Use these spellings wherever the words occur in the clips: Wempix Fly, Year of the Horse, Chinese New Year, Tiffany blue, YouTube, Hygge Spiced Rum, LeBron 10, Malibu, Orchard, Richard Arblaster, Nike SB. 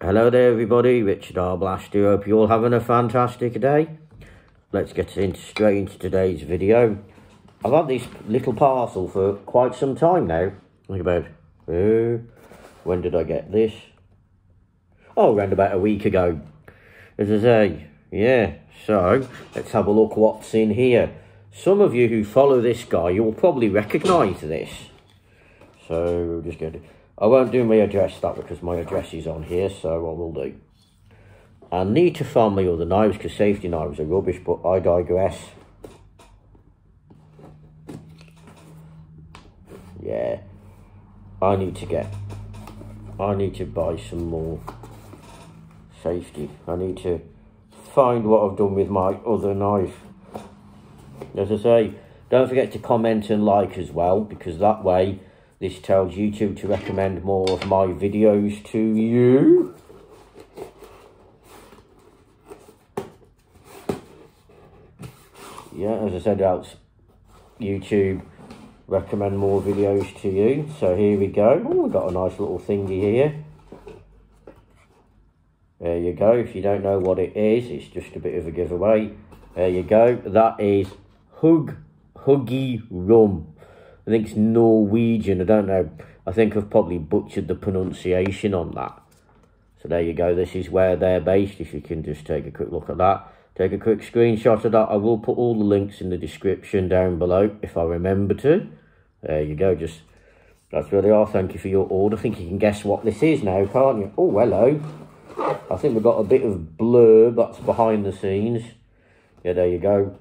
Hello there everybody, Richard Arblaster. Hope you're all having a fantastic day. Let's get straight into today's video. I've had this little parcel for quite some time now. Think about, when did I get this? Oh, around about a week ago. As I say, yeah. So, let's have a look what's in here. Some of you who follow this guy, you'll probably recognise this. So, just go to... I won't do my address that because my address is on here, so I will do. I need to find my other knives because safety knives are rubbish, but I digress. Yeah, I need to buy some more safety. I need to find what I've done with my other knife. As I say, don't forget to comment and like as well, because that way this tells YouTube to recommend more of my videos to you. Yeah, as I said, helps YouTube recommend more videos to you. So here we go. Oh, we've got a nice little thingy here. There you go. If you don't know what it is, it's just a bit of a giveaway. There you go. That is Hygge Rum. I think it's Norwegian, I don't know. I think I've probably butchered the pronunciation on that. So there you go, this is where they're based. If you can just take a quick look at that. Take a quick screenshot of that. I will put all the links in the description down below if I remember to. There you go, just, that's where they are. Thank you for your order. I think you can guess what this is now, can't you? Oh, hello. I think we've got a bit of blurb that's behind the scenes. Yeah, there you go.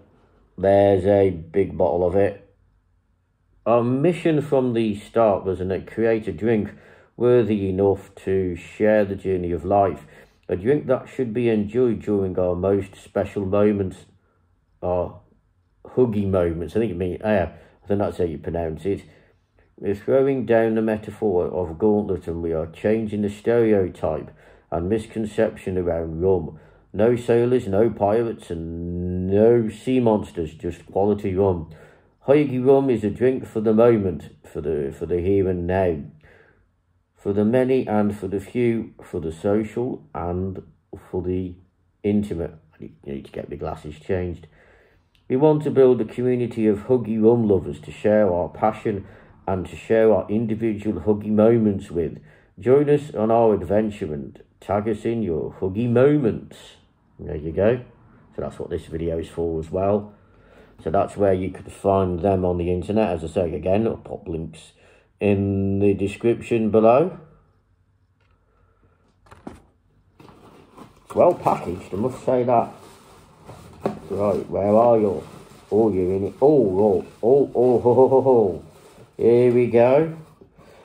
There's a big bottle of it. Our mission from the start was to create a drink worthy enough to share the journey of life. A drink that should be enjoyed during our most special moments, our Hygge moments. I think it means, yeah, I think that's how you pronounce it. We're throwing down the metaphor of gauntlet and we are changing the stereotype and misconception around rum. No sailors, no pirates and no sea monsters, just quality rum. Hygge Rum is a drink for the moment, for the here and now, for the many and for the few, for the social and for the intimate. You need to get the glasses changed. We want to build a community of Hygge Rum lovers to share our passion and to share our individual Hygge moments with. Join us on our adventure and tag us in your Hygge moments. There you go. So that's what this video is for as well. So that's where you could find them on the internet. As I say again, I'll pop links in the description below. Well packaged, I must say that. Right, where are you? Oh, you're in it. Oh. Here we go.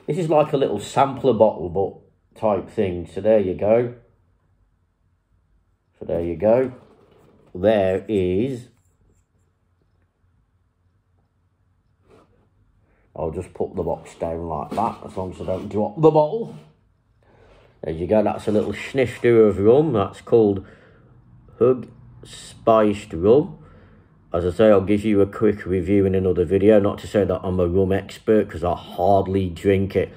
This is like a little sampler bottle, but type thing. So there you go. So there you go. There is... I'll just put the box down like that, as long as I don't drop the bottle. There you go, that's a little snifter of rum. That's called Hygge Spiced Rum. As I say, I'll give you a quick review in another video. Not to say that I'm a rum expert, because I hardly drink it.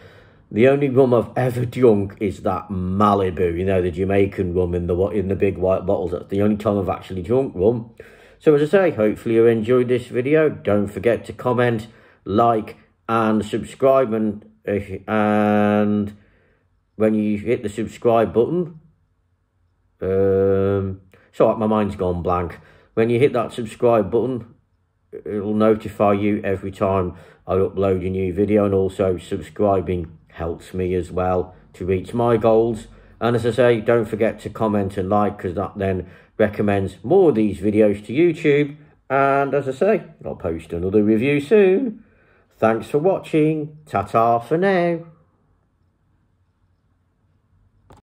The only rum I've ever drunk is that Malibu, you know, the Jamaican rum in the big white bottles. That's the only time I've actually drunk rum. So as I say, hopefully you enjoyed this video. Don't forget to comment, like, and subscribe, and when you hit the subscribe button, sorry, my mind's gone blank. When you hit that subscribe button, it'll notify you every time I upload a new video, and also subscribing helps me as well to reach my goals. And as I say, don't forget to comment and like, because that then recommends more of these videos to YouTube. And as I say, I'll post another review soon. Thanks for watching. Ta-ta for now.